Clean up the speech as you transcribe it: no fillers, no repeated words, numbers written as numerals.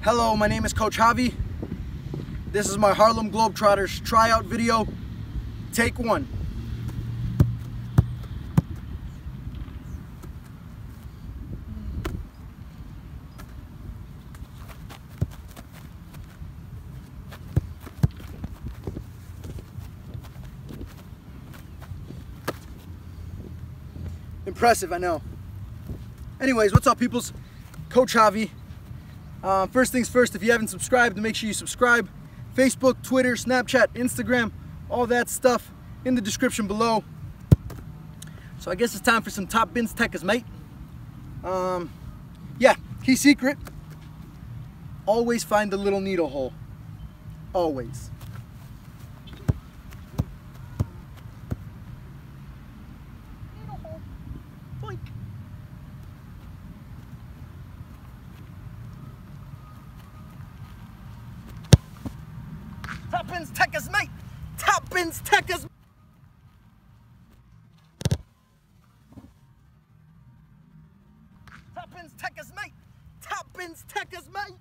Hello, my name is Coach Javi. This is my Harlem Globetrotters tryout video. Take one. Impressive, I know. Anyways, what's up, peoples? Coach Javi. First things first, if you haven't subscribed, make sure you subscribe. Facebook, Twitter, Snapchat, Instagram, all that stuff in the description below. So I guess it's time for some top bins techas, mate. Yeah, key secret, always find the little needle hole, always. Needle hole, boink. Top bins techers, mate! Top bins techers! Top bins techers, mate! Top bins techers, mate!